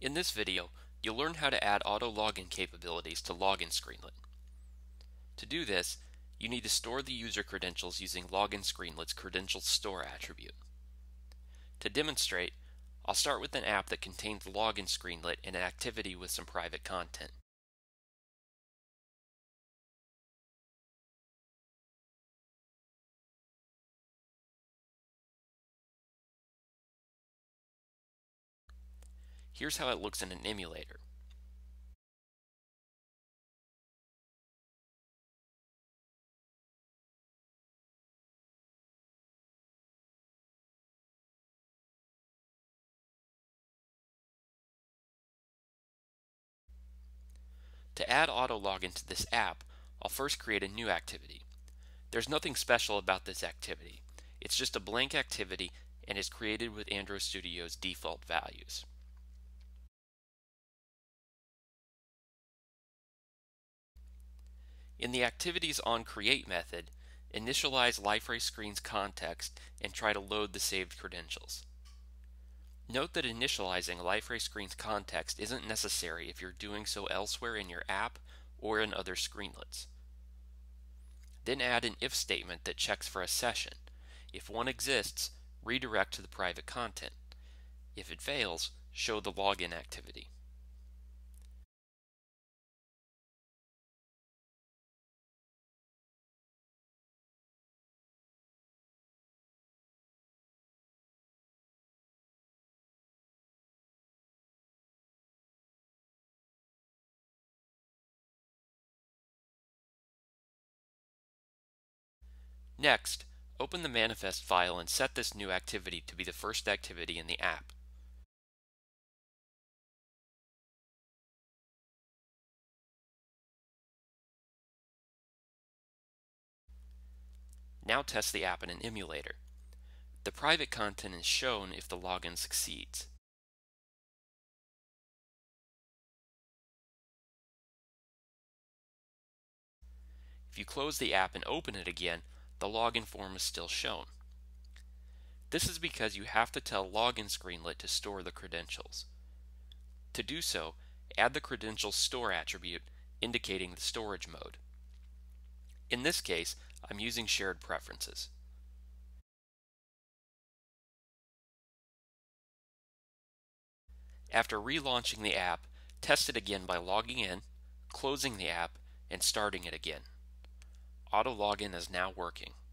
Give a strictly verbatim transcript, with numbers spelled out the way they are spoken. In this video, you'll learn how to add auto login capabilities to Login Screenlet. To do this, you need to store the user credentials using Login Screenlet's Credential Store attribute. To demonstrate, I'll start with an app that contains Login Screenlet and an activity with some private content. Here's how it looks in an emulator. To add auto login to this app, I'll first create a new activity. There's nothing special about this activity. It's just a blank activity and is created with Android Studio's default values. In the Activities on Create method, initialize Liferay Screens context and try to load the saved credentials. Note that initializing Liferay Screens context isn't necessary if you're doing so elsewhere in your app or in other screenlets. Then add an if statement that checks for a session. If one exists, redirect to the private content. If it fails, show the login activity. Next, open the manifest file and set this new activity to be the first activity in the app. Now test the app in an emulator. The private content is shown if the login succeeds. If you close the app and open it again, the login form is still shown. This is because you have to tell Login Screenlet to store the credentials. To do so, add the Credential Store attribute indicating the storage mode. In this case, I'm using Shared Preferences. After relaunching the app, test it again by logging in, closing the app, and starting it again. Auto login is now working.